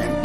and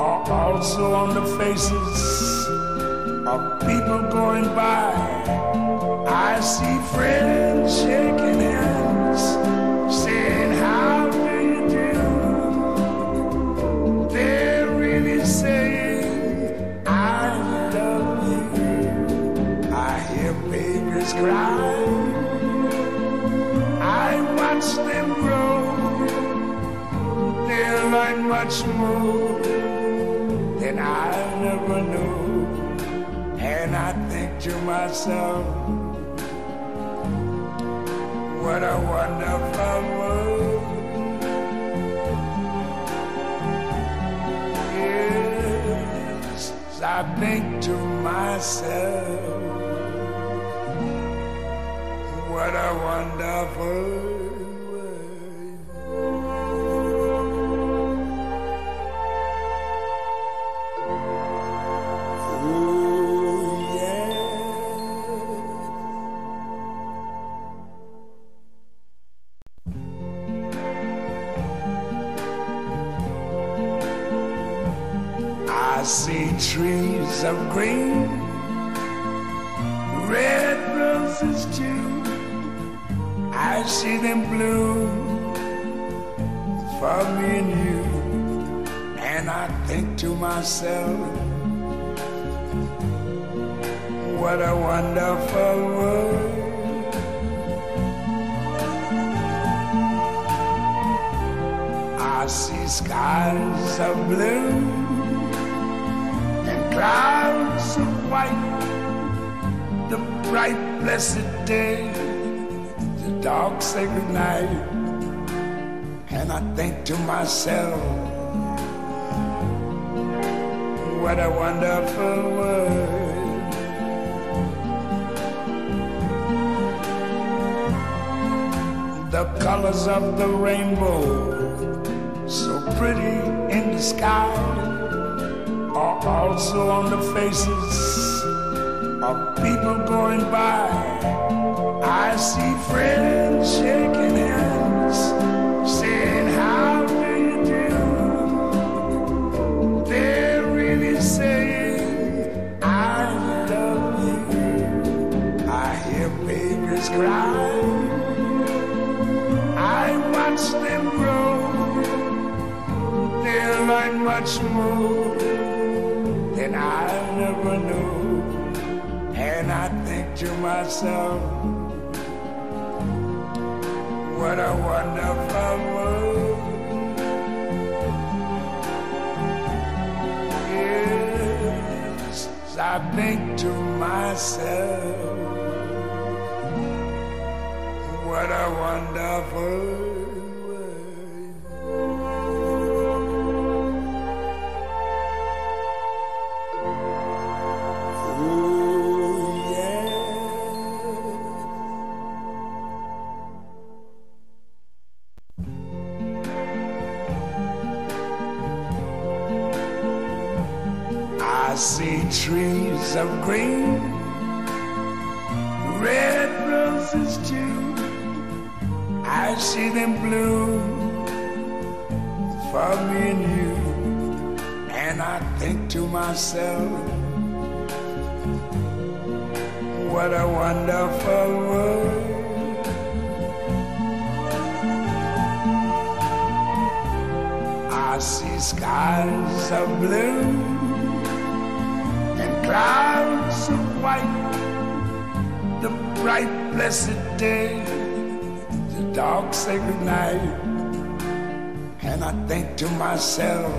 are also on the faces of people going by. I see friends shaking hands, saying how do you do. They're really saying I love you. I hear babies cry, I watch them grow. They'll learn much more than I'll never know. And I think to myself, what a wonderful world. Yes, I think to myself, what a wonderful world. I see trees of green, red roses too. I see them bloom for me and you. And I think to myself, what a wonderful world. I see skies of blue, clouds of white, the bright blessed day, the dark sacred night. And I think to myself, what a wonderful world. The colors of the rainbow, so pretty in the sky, are also on the faces of people going by. I see friends shaking hands, saying how do you do. They're really saying I love you. I hear babies cry, I watch them grow. They'll learn much more and I'll never know. And I think to myself, what a wonderful world. Yes, I think to myself, what a wonderful world. I see trees of green, red roses too. I see them bloom for me and you. And I think to myself, what a wonderful world. I I see skies of blue and clouds of white, the bright blessed day, the dark sacred night. And I think to myself,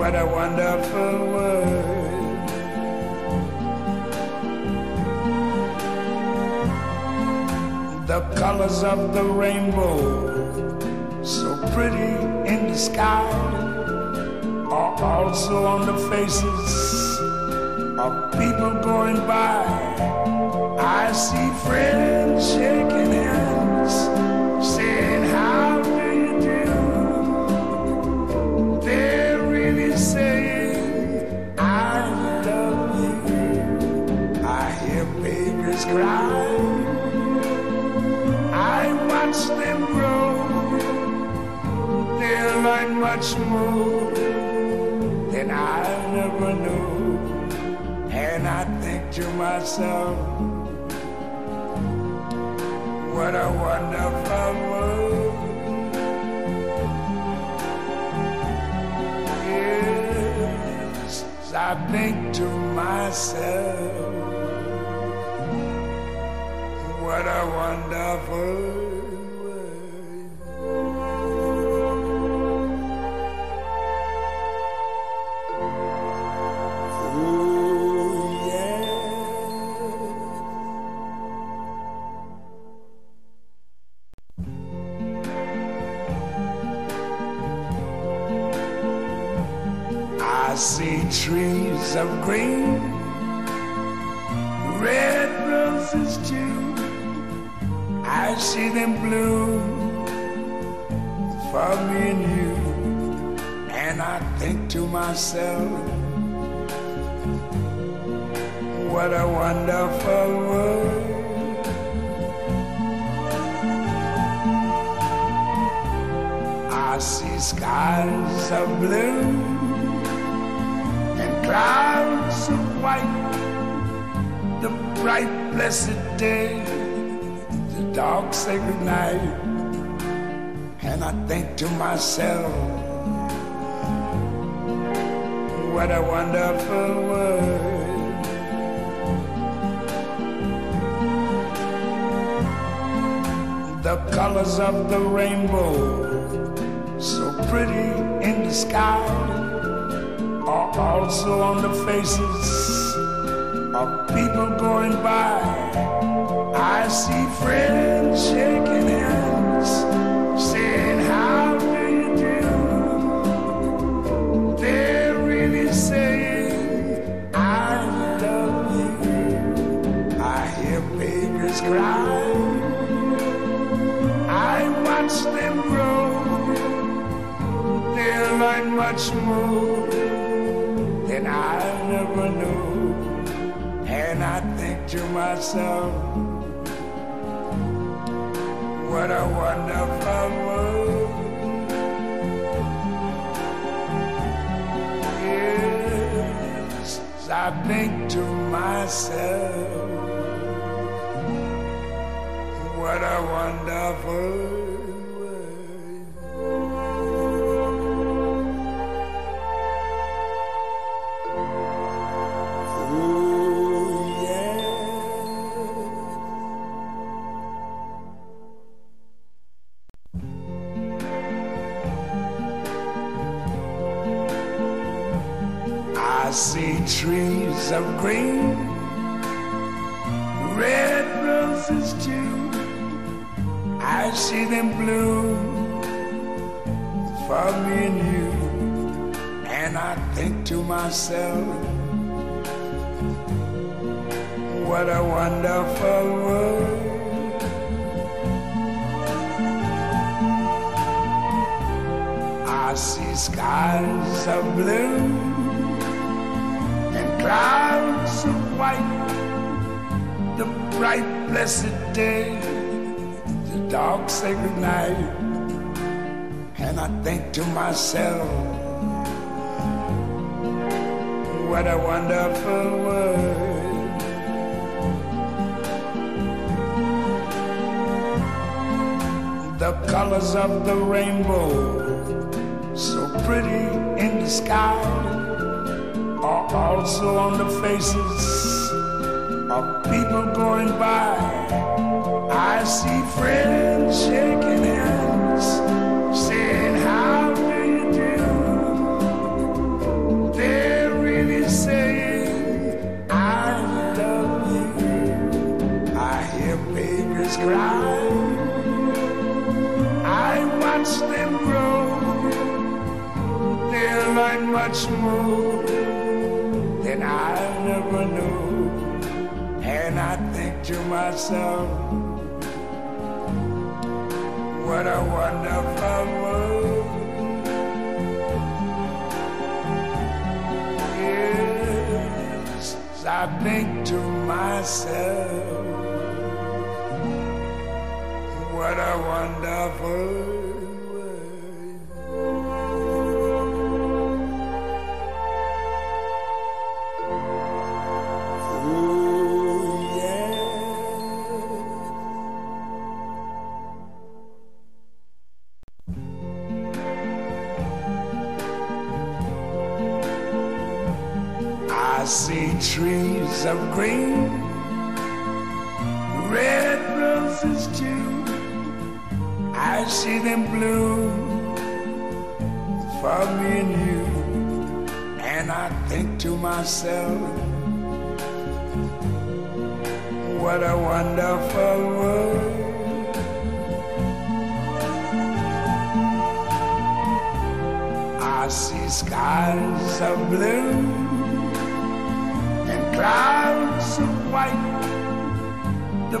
what a wonderful world. The colors of the rainbow, so pretty in the sky, are also on the faces of people going by. I see friends shaking hands, saying, how do you do? They're really saying, I love you. I hear babies cry, watch them grow, they'll learn much more than I never knew. And I think to myself, what a wonderful world. Yes, I think to myself, what a wonderful world. I see trees of green, red roses too. I see them bloom for me and you. And I think to myself, what a wonderful world. I see skies of blue, clouds of white, the bright blessed day, the dark sacred night. And I think to myself, what a wonderful world. The colors of the rainbow, so pretty in the sky, are also on the faces of people going by. I see friends shaking hands, saying, how do you do? They're really saying, I love you. I hear babies cry, I watch them grow, they'll learn much more and I never knew. And I think to myself, what a wonderful world. Yes, I think to myself, what a wonderful world. I see trees of green, red roses too. I see them bloom for me and you. And I think to myself, what a wonderful world. I see skies of blue, clouds of white, the bright blessed day, the dark sacred night. And I think to myself, what a wonderful world. the colors of the rainbow, so pretty in the sky, are also on the faces of people going by. I see friends shaking hands, saying how do you do. They're really saying I love you. I hear babies cry, I watch them grow. They're like much more than I never knew. And I think to myself, what a wonderful world. Yes, I think to myself, what a wonderful world. I see trees of green, red roses too. I see them bloom for me and you. And I think to myself, what a wonderful world. I see skies of blue, clouds of white, the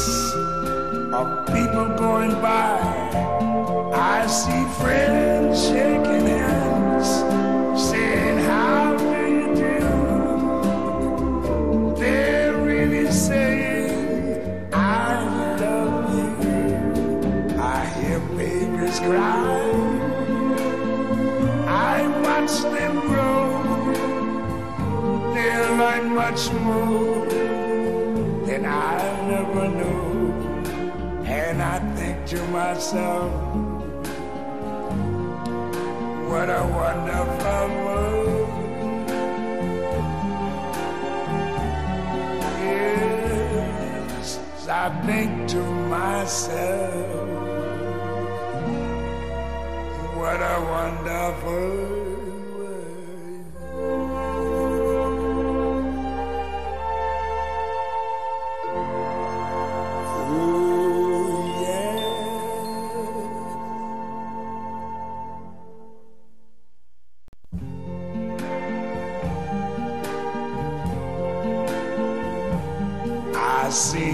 of people going by. I see friends shaking hands, saying how do you do. They're really saying I love you. I hear babies cry, I watch them grow. They're like much more and I never knew. And I think to myself, what a wonderful world. Yes, I think to myself, what a wonderful world. I see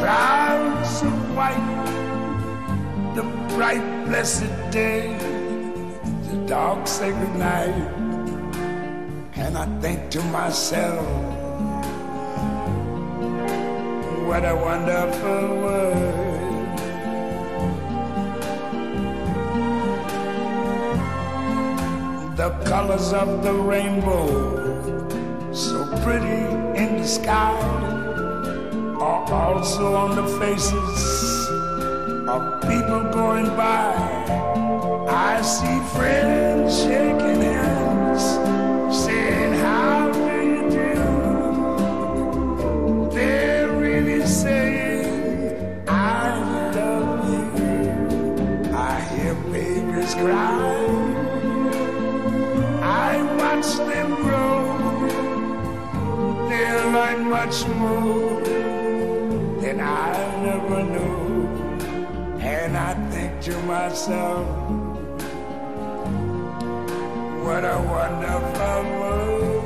clouds of white, the bright blessed day, the dark sacred night. And I think to myself, what a wonderful world. The colors of the rainbow, so pretty in the sky, are also on the faces of people going by. I see friends shaking hands, saying how do you do. They're really saying I love you. I hear babies cry, much more than I never knew. And I think to myself, what a wonderful world.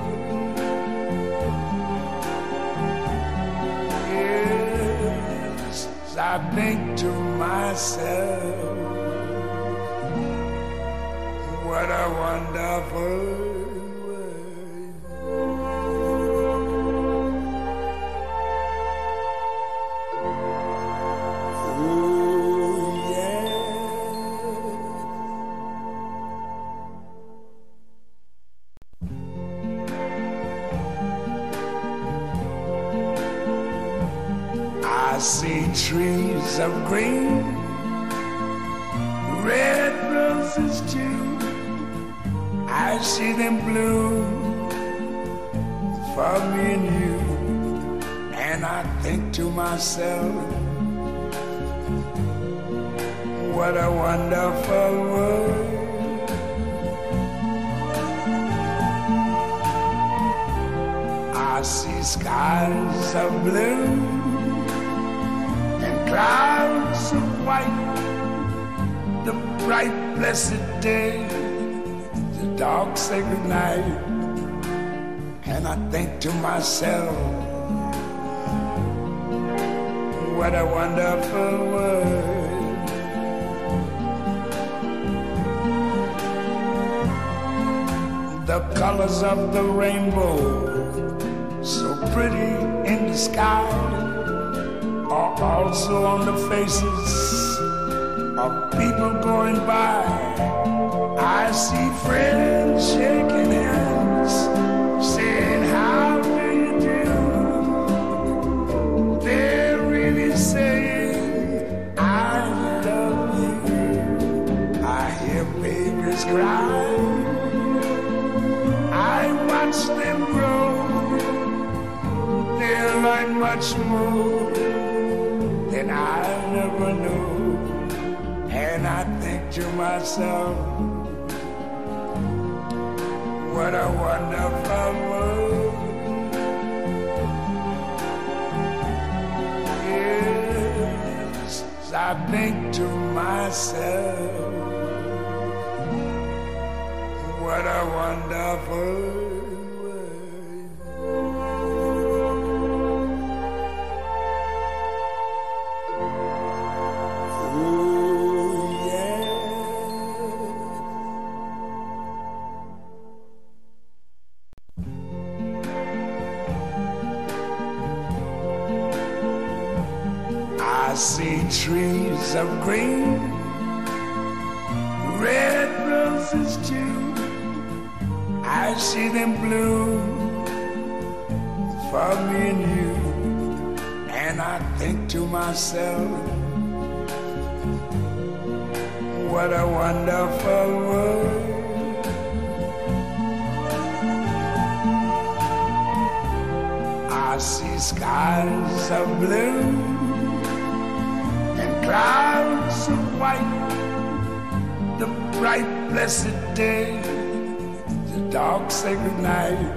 Yes, I think to myself, what a wonderful world. I see trees of green, red roses too. I see them bloom for me and you. And I think to myself, what a wonderful world. I see skies of blue, clouds of white, the bright blessed day, the dark sacred night. And I think to myself, what a wonderful world. The colors of the rainbow, so pretty in the sky, are also on the faces of people going by. I see friends shaking hands, saying, how do you do? They're really saying, I love you. I hear babies cry, I watch them grow. They're like much more than I never knew. And I think to myself, what a wonderful world. Yes, I think to myself, what a wonderful world. I see trees of green, red roses too. I see them bloom for me and you. And I think to myself, what a wonderful world. I see skies of blue, clouds of white, the bright blessed day, the dark sacred night.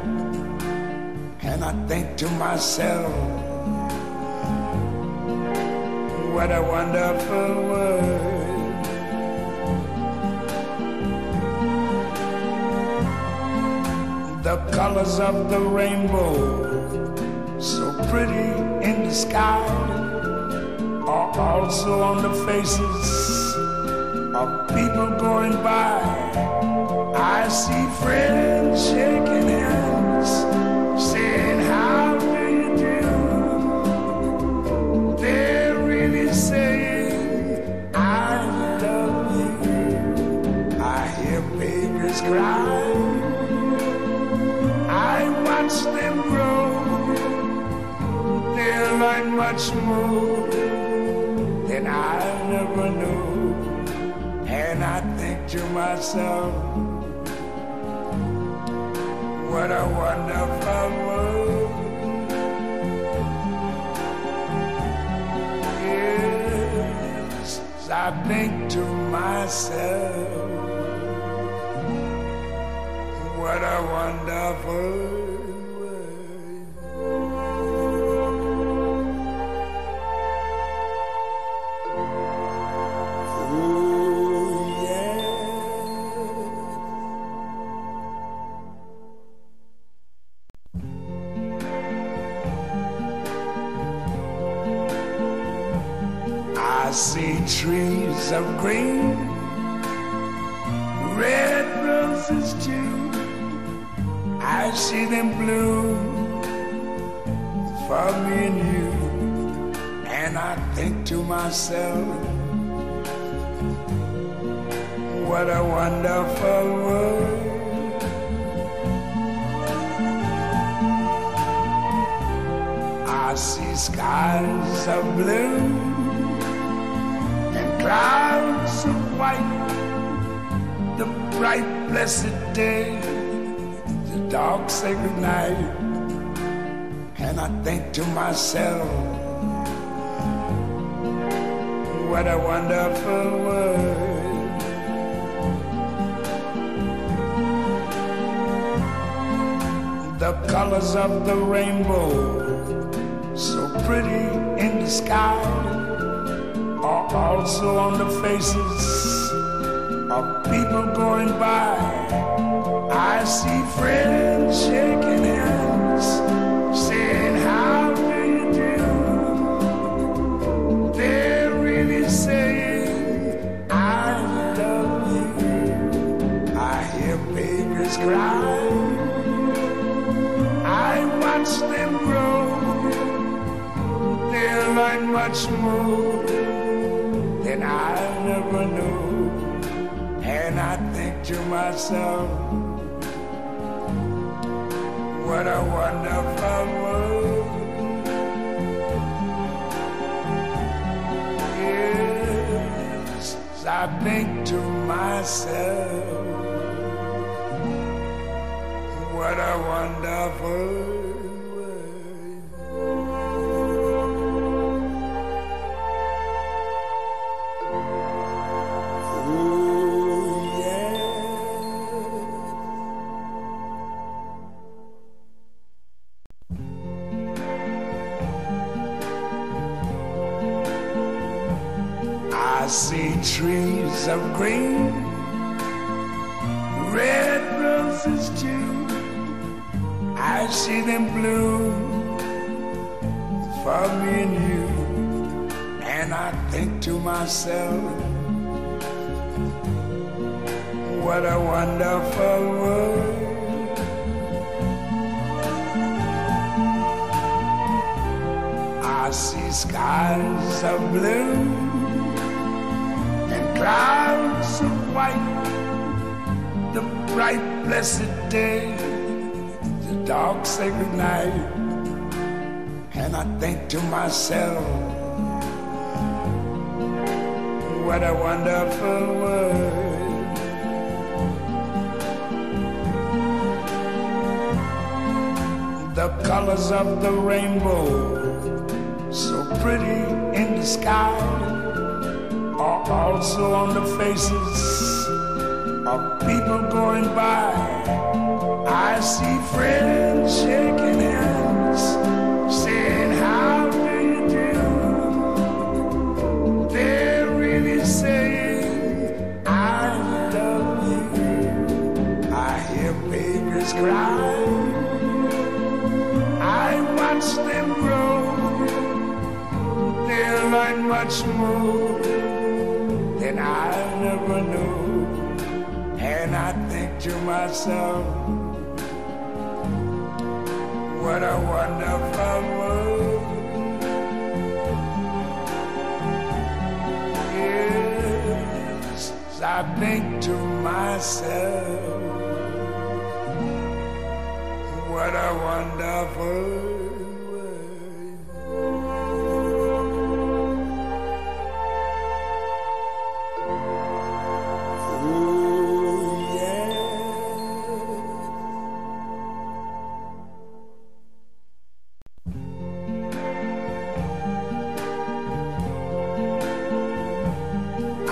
And I think to myself, what a wonderful world. The colors of the rainbow, so pretty in the sky, are also on the faces of people going by. I see friends shaking hands, saying, how do you do? They're really saying, I love you. I hear babies cry, I watch them grow. They're like much more and I never knew. And I think to myself, what a wonderful world. Yes, I think to myself, what a wonderful world. trees of green, red roses too, I see them bloom for me and you. And I think to myself, what a wonderful world. I see skies of blue and clouds of white, the bright blessed day, the dark sacred night. And I think to myself, what a wonderful world. The colors of the rainbow, so pretty in the sky, are also on the faces of people going by. I see friends shaking hands, saying how do you do. They're really saying I love you. I hear babies cry, I watch them grow. They're like much more than I never knew. And I think to myself, what a wonderful world. Yes, I think to myself, what a wonderful world. I see trees of green, red roses too, I see them bloom for me and you. And I think to myself, what a wonderful world. I see skies of blue, clouds of white, the bright blessed day, the dark sacred night. And I think to myself, what a wonderful world. The colors of the rainbow, so pretty in the sky, are also on the faces of people going by. I see friends shaking hands, saying how do you do. They're really saying I love you. I hear babies cry, I watch them grow. They're like much more and I never knew. And I think to myself, what a wonderful world. Yes, I think to myself, what a wonderful world. I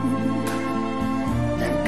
and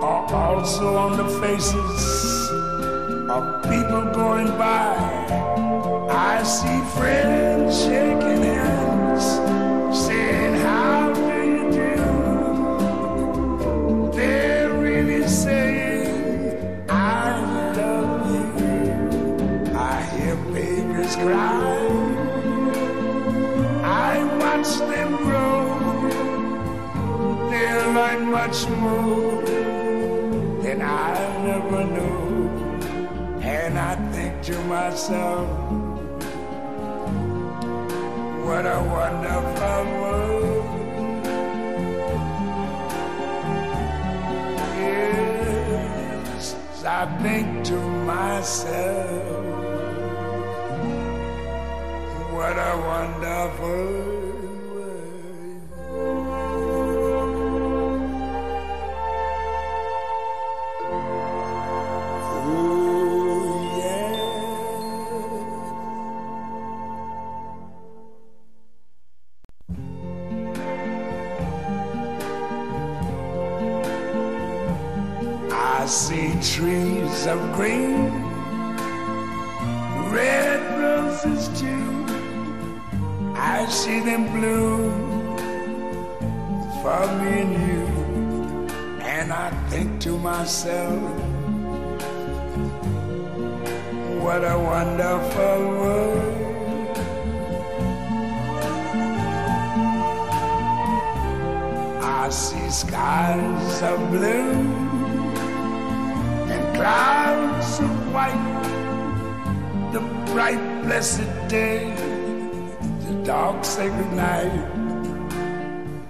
are also on the faces of people going by. I see friends shaking hands, saying how do you do. They're really saying I love you. I hear babies cry, watch them grow. They'll learn much more than I never knew. And I think to myself, what a wonderful world. Yes, I think to myself, what a wonderful world. I see trees of green, red roses too. I see them bloom for me and you. And I think to myself, what a wonderful world. I see skies of blue, clouds of white, the bright blessed day, the dark sacred night.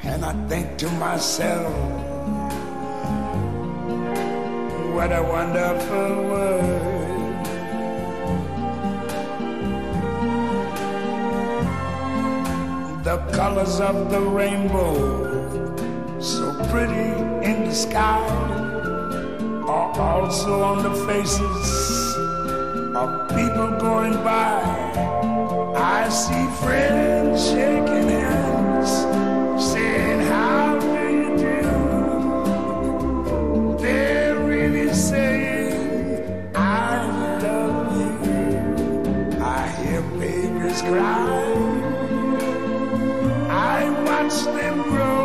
And I think to myself, what a wonderful world. The colors of the rainbow, so pretty in the sky, are also on the faces of people going by. I see friends shaking hands, saying how do you do. They're really saying I love you. I hear babies cry, I watch them grow.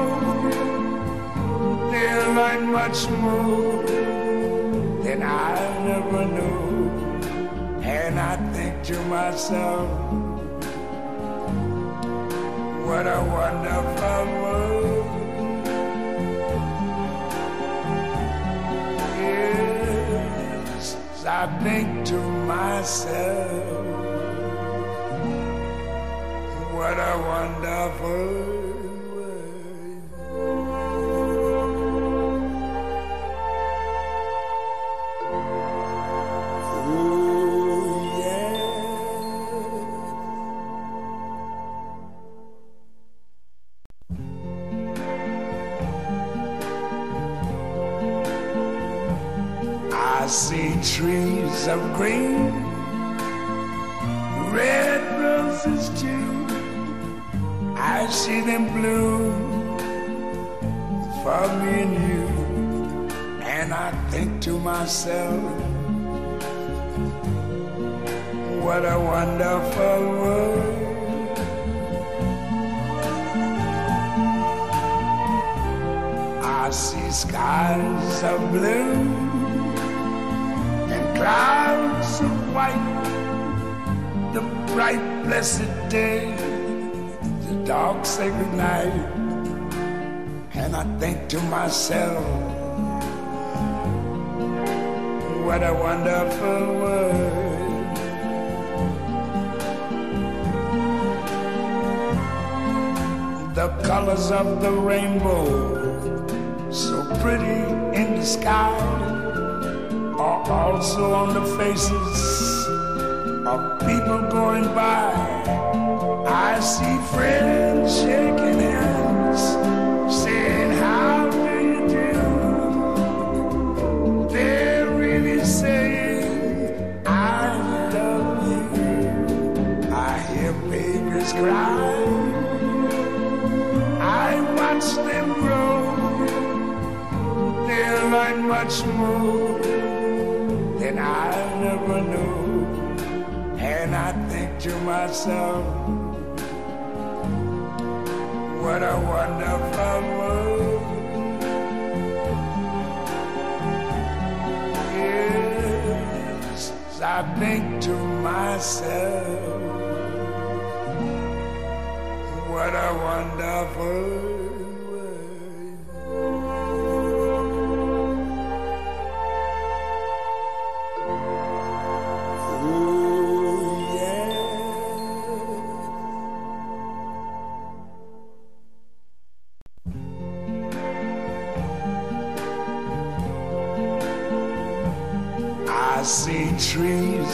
They'll learn much more and I never knew. And I think to myself, what a wonderful world. Yes, I think to myself, what a wonderful world. I see trees of green, red roses too. I see them bloom for me and you. And I think to myself, what a wonderful world. I see skies of blue, clouds of white, the bright blessed day, the dark sacred night. And I think to myself, what a wonderful world. the colors of the rainbow, so pretty in the sky, are also on the faces of people going by. I see friends shaking hands, saying how do you do. They're really saying I love you. I hear babies cry, I watch them grow. They're like much more than I never knew. And I think to myself, what a wonderful world. Yes, I think to myself, what a wonderful world. I see trees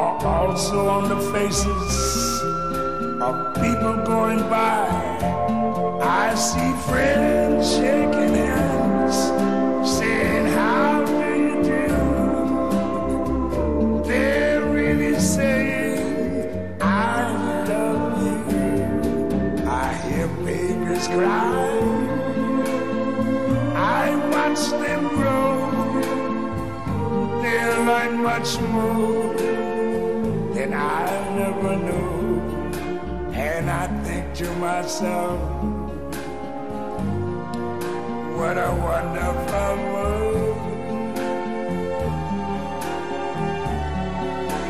are also on the faces of people going by. I see friends shaking hands, saying how do you do. They're really saying I love you. I hear babies cry, I watch them grow. They're like much more and I never knew. And I think to myself, what a wonderful world.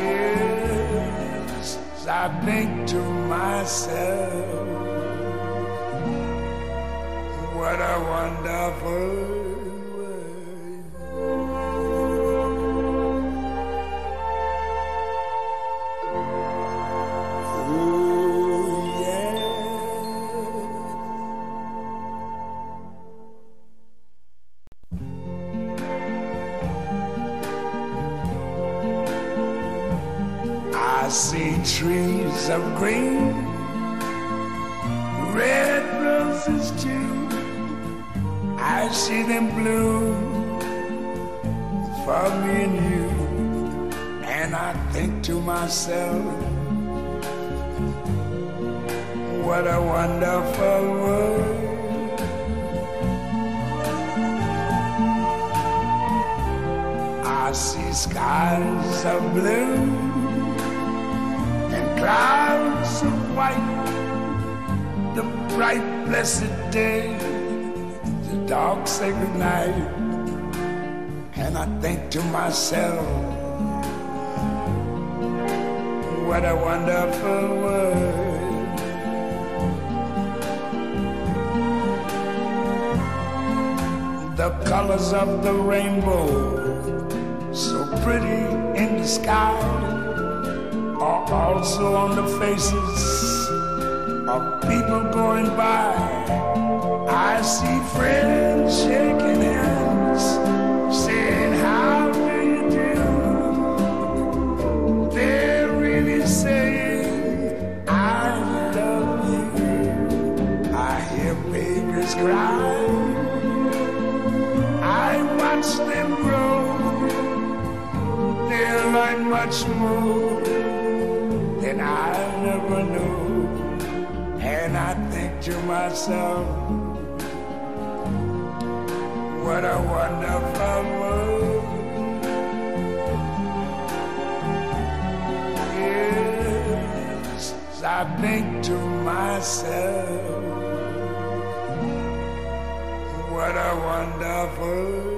Yes, I think to myself, what a wonderful world. I see trees of green, red roses too. I see them bloom for me and you. And I think to myself, what a wonderful world. I see skies of blue, clouds of white, the bright blessed day, the dark sacred night. And I think to myself, what a wonderful world. The colors of the rainbow, so pretty in the sky, are also on the faces of people going by. I see friends shaking hands, saying how do you do. They're really saying I love you. I hear babies cry, find much more than I never knew. And I think to myself, what a wonderful world. Yes, I think to myself, what a wonderful world.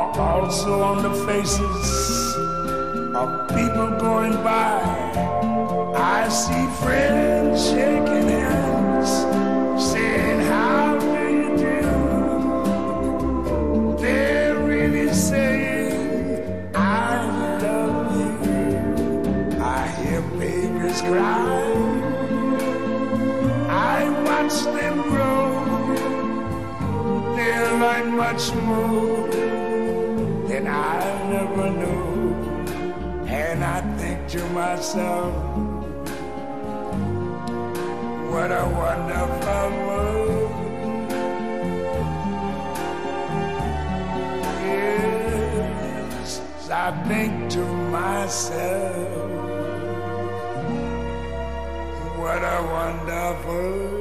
are also on the faces of people going by. I see friends shaking hands, saying, how do you do? They're really saying, I love you. I hear babies cry, I watch them grow. They're like much more than I never knew. And I think to myself, what a wonderful world. Yes, I think to myself, what a wonderful world.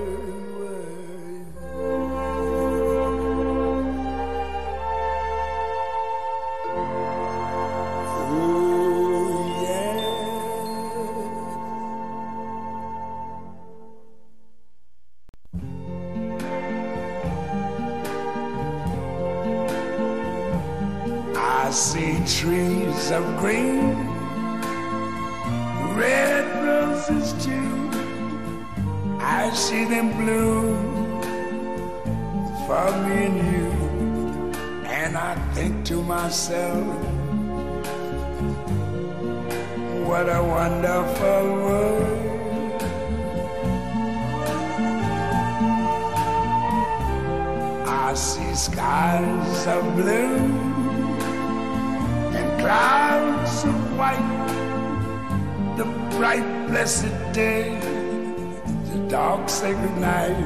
I see trees of green, red roses too. I see them bloom for me and you. And I think to myself, what a wonderful world. I see skies of blue, clouds of white, the bright blessed day, the dark sacred night.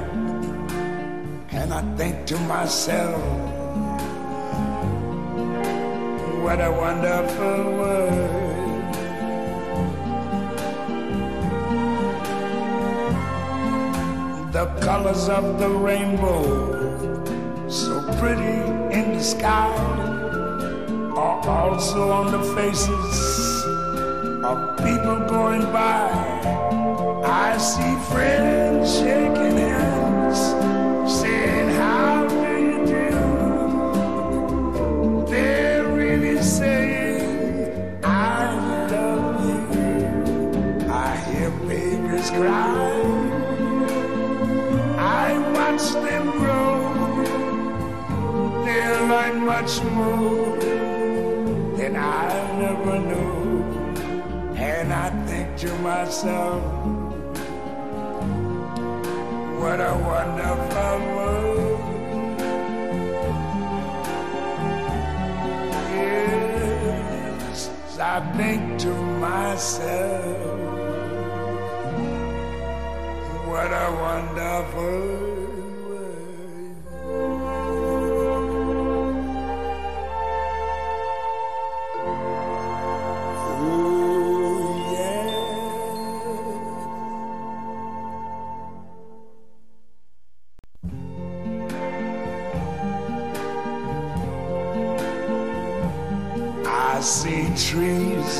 And I think to myself, what a wonderful world. The colors of the rainbow, so pretty in the sky, are also on the faces of people going by. I see friends shaking hands, saying, how do you do? They're really saying, I love you. I hear babies cry, I watch them grow. They're like much more than I never knew. And I think to myself, what a wonderful world. Yes, I think to myself, what a wonderful world. see trees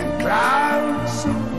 and clouds of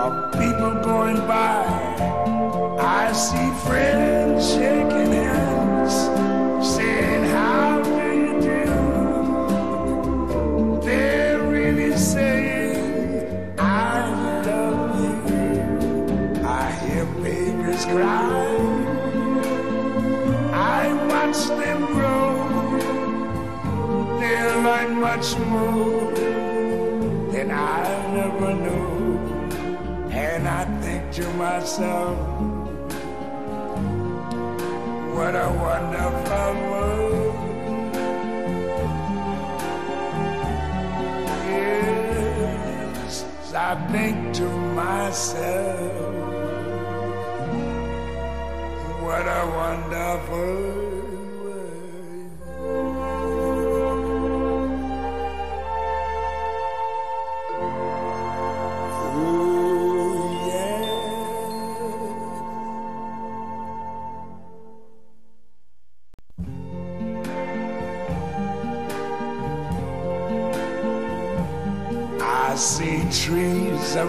of people going by. I see friends shaking hands, saying how do you do. They're really saying I love you. I hear babies cry, I watch them grow. They'll learn much more than I never knew. And I think to myself, what a wonderful world. Yes, I think to myself, what a wonderful world. I see trees of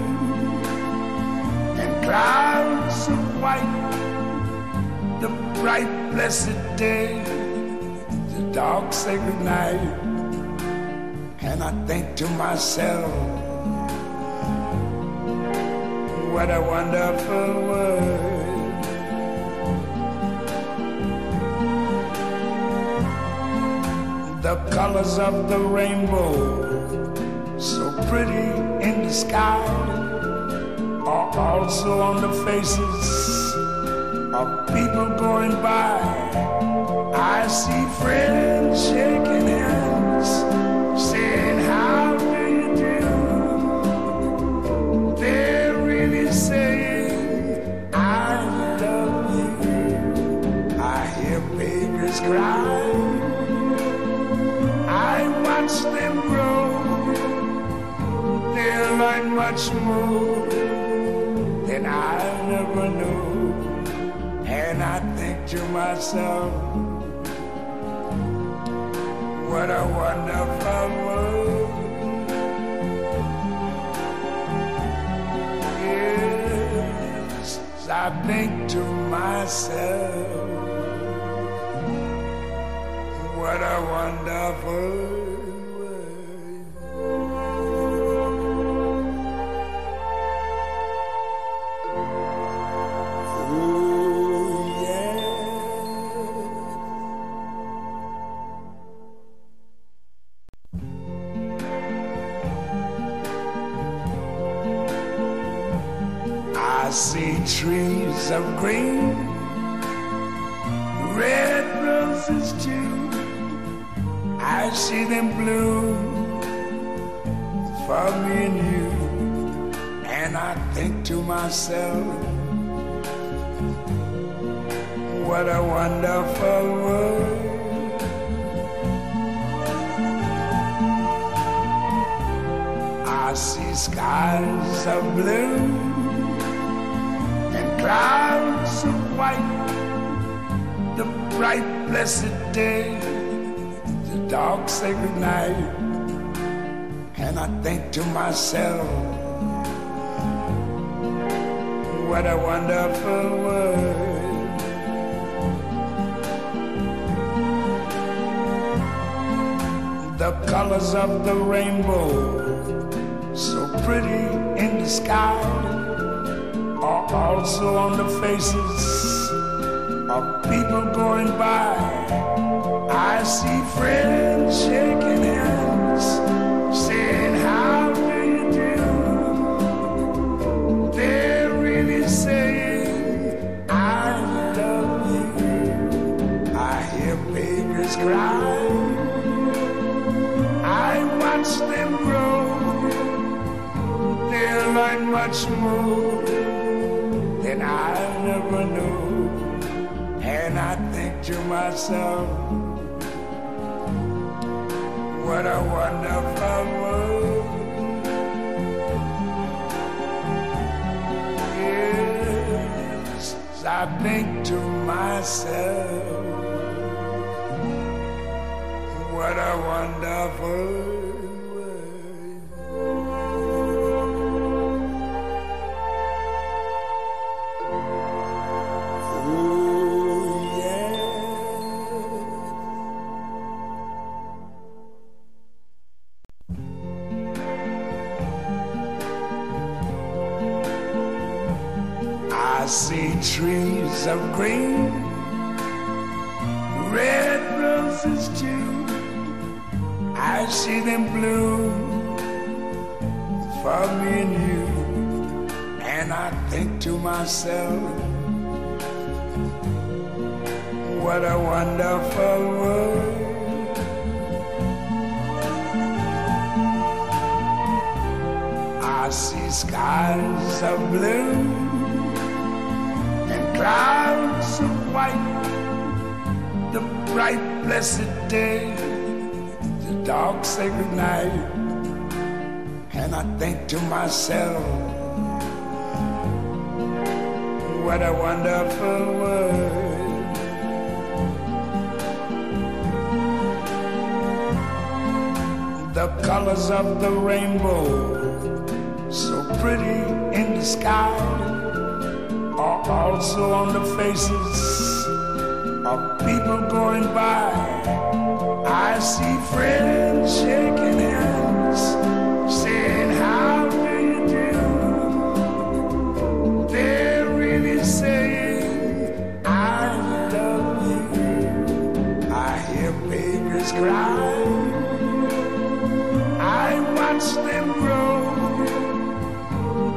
clouds of white, the bright blessed day, the dark sacred night. And I think to myself, what a wonderful world. The colors of the rainbow, so pretty in the sky, are also on the faces of people going by. I see friends shaking hands, saying how do you do. They're really saying I love you. I hear babies cry, I watch them grow. They'll learn much more than I never knew. And I think to myself, what a wonderful world. Yes, I think to myself, what a wonderful world. I see trees of green, red roses too. I see them bloom for me and you. And I think to myself, what a wonderful world. I I see skies of blue and clouds of white, the bright blessed day, the dark sacred night. And I think to myself, what a wonderful world. The colors of the rainbow, so pretty in the sky, are also on the faces of people going by. I see friends shaking hands, saying, how do you do? They're really saying, I love you. I hear babies cry, watch them grow, they'll learn much more than I never knew. And I think to myself, what a wonderful world. Yes, I think to myself, what a wonderful world. I see trees of green, red roses too. I see them bloom for me and you. And I think to myself, what a wonderful world. I see skies of blue, clouds of white, the bright blessed day, the dark sacred night. And I think to myself, what a wonderful world. The colors of the rainbow, so pretty in the sky, are also on the faces of people going by. I see friends shaking hands, saying, how do you do? They're really saying, I love you. I hear babies cry, I watch them grow,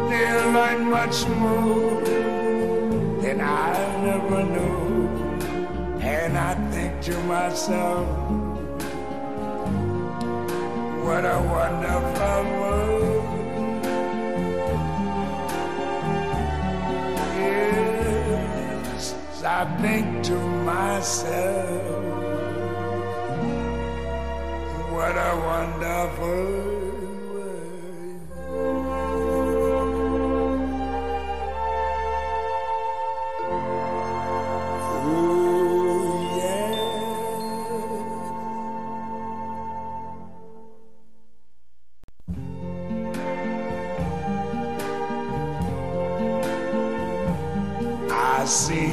they'll learn much more than I never knew. And I think to myself, what a wonderful world. Yes, I think to myself, what a wonderful world. I see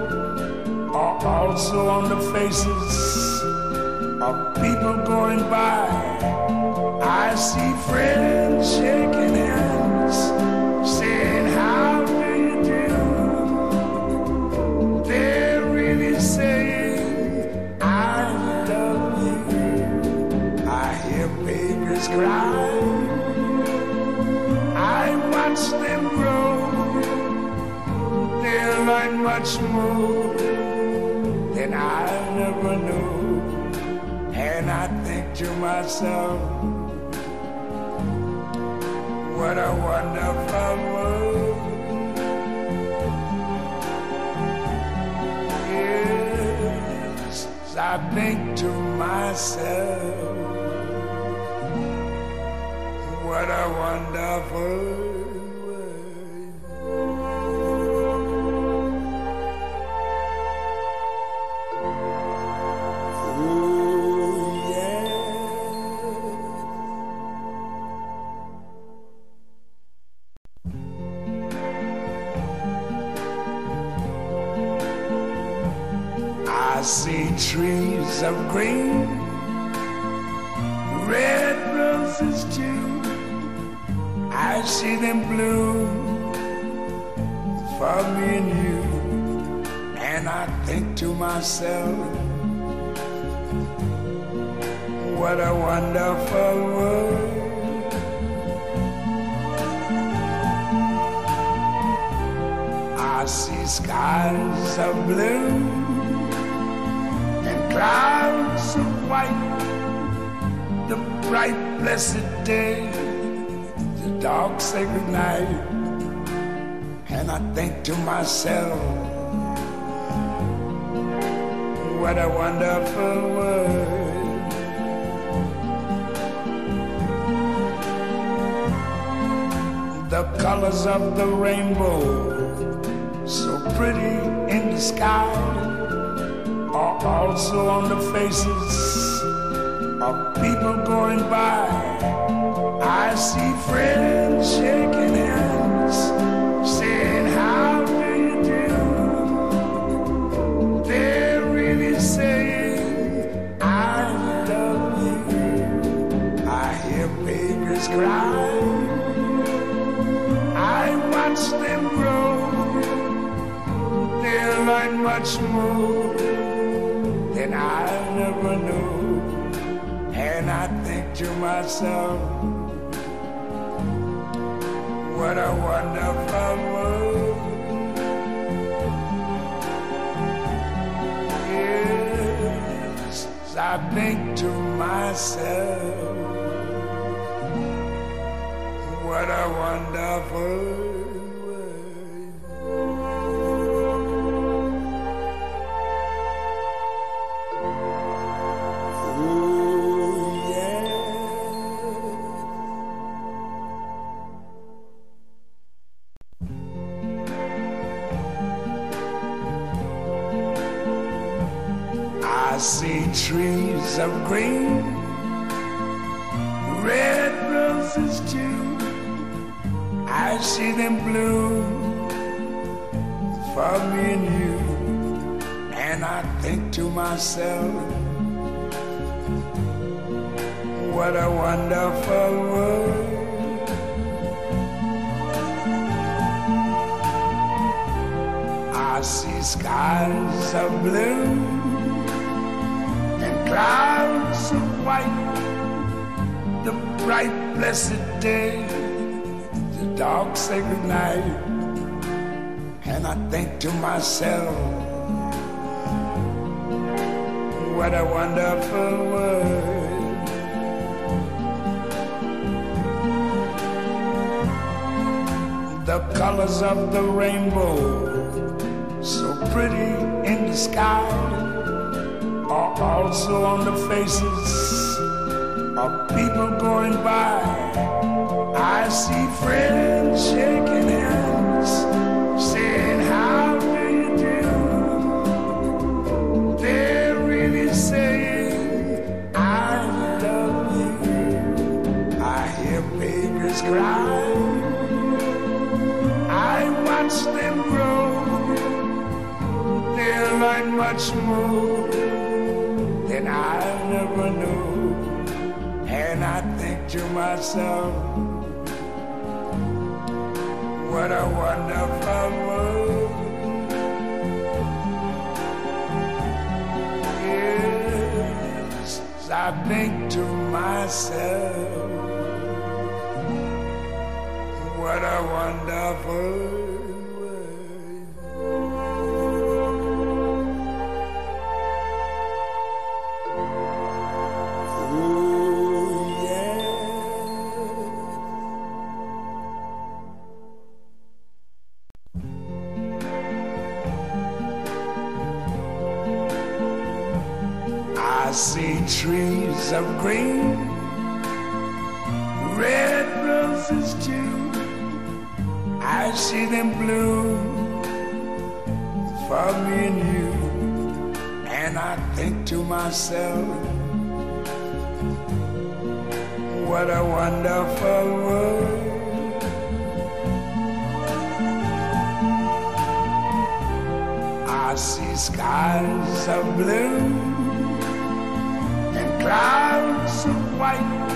are also on the faces of people going by. I see friends shaking hands, saying how do you do. They're really saying I love you. I hear babies cry, I watch them grow. They're like much more than I never knew. And I think to myself, what a wonderful world. Yes, I think to myself, what a wonderful world. Oh, yeah. I see trees of green, red roses too. I see them bloom for me and you. And I think to myself, what a wonderful world. I see skies of blue, clouds of white, the bright blessed day, the dark sacred night. And I think to myself, what a wonderful world. The colors of the rainbow, so pretty in the sky, are also on the faces of people going by. I see friends shaking hands, saying how do you do. They're really saying I love you. I hear babies cry, I watch them grow. They're like much more and I never knew. And I think to myself, what a wonderful world. Yes, I think to myself, what a wonderful world. I see trees of green, red roses too. I see them bloom for me and you. And I think to myself, what a wonderful world. I see skies of blue, clouds of white, the bright blessed day, the dark sacred night. And I think to myself, what a wonderful world. The colors of the rainbow, so pretty in the sky, are also on the faces of people going by. I see friends shaking hands, saying how do you do. They're really saying I love you. I hear that we prescribe. I watch them grow. They learn much more than I never knew. And I think to myself, what a wonderful world. Yes, I think to myself, what a wonderful world. Oh, yeah. I see trees of green, red roses too. I see them bloom for me and you, and I think to myself, what a wonderful world. I see skies of blue and clouds of white,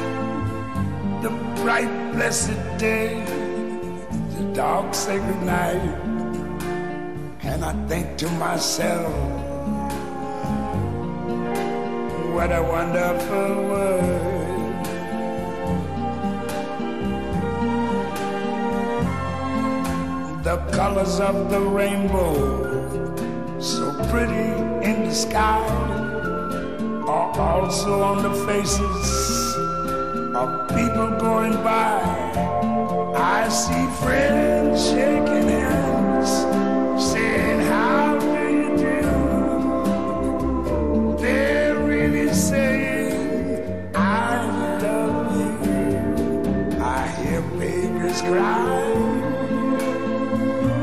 the bright blessed day, dark sacred night, and I think to myself, what a wonderful world. The colors of the rainbow, so pretty in the sky, are also on the faces of people going by. I see friends shaking hands, saying how do you do. They're really saying I love you. I hear babies cry.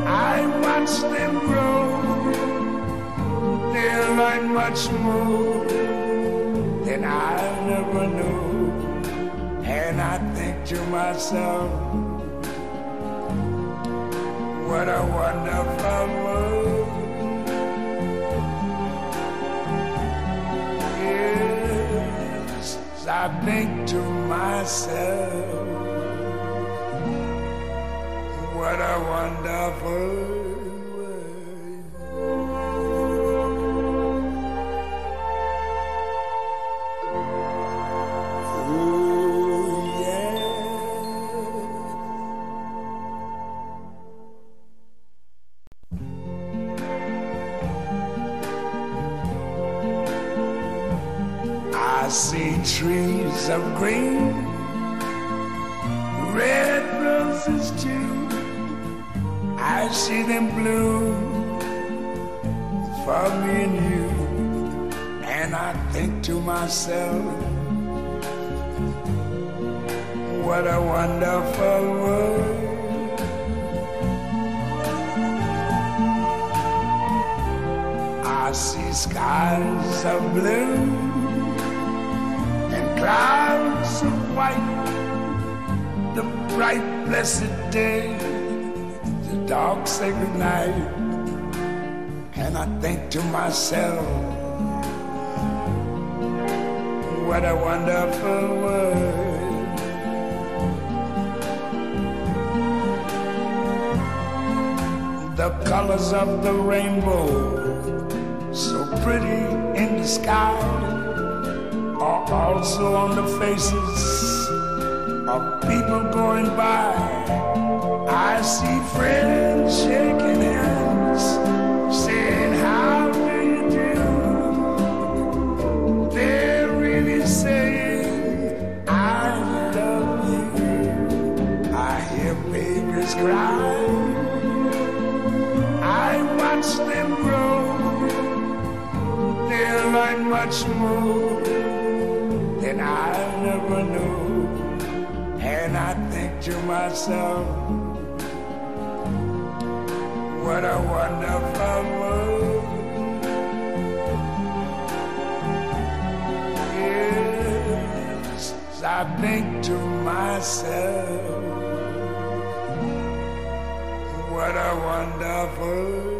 I watch them grow. They learn much more than I never knew. And I think to myself, what a wonderful world. Yes, I think to myself, what a wonderful world. Oh, yeah. I see trees of green, red roses too. I see them bloom for me and you, and I think to myself, what a wonderful world. I see skies of blue, clouds of white, the bright blessed day, the dark sacred night, and I think to myself, what a wonderful world. The colors of the rainbow, so pretty in the sky, are also on the faces of people going by. I see friends shaking hands, saying how do you do. They're really saying I love you. I hear babies cry. I watch them grow. They learn much more than I never knew, and I think to myself, what a wonderful world. Yes, times I think to myself, what a wonderful